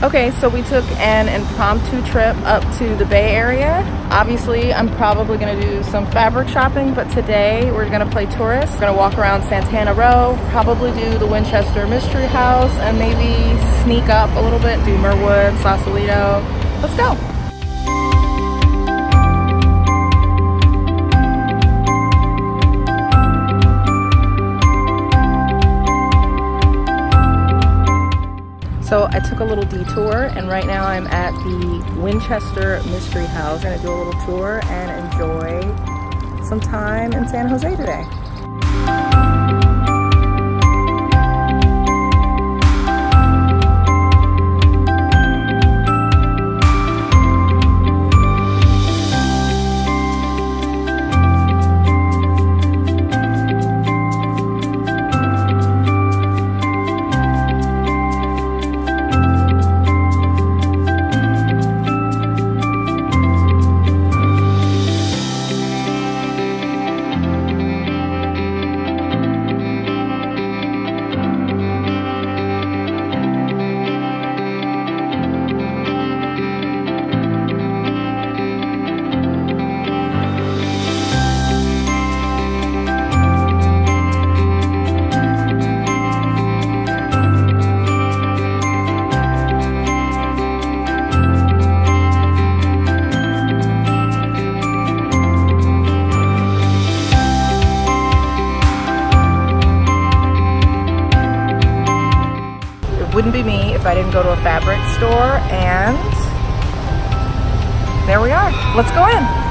Okay, so we took an impromptu trip up to the Bay Area. Obviously, I'm probably gonna do some fabric shopping, but today we're gonna play tourists. We're gonna walk around Santana Row, probably do the Winchester Mystery House, and maybe sneak up a little bit, do Muir Woods, Sausalito. Let's go. So I took a little detour, and right now I'm at the Winchester Mystery House. I'm gonna do a little tour and enjoy some time in San Jose today. Wouldn't be me if I didn't go to a fabric store, and there we are. Let's go in.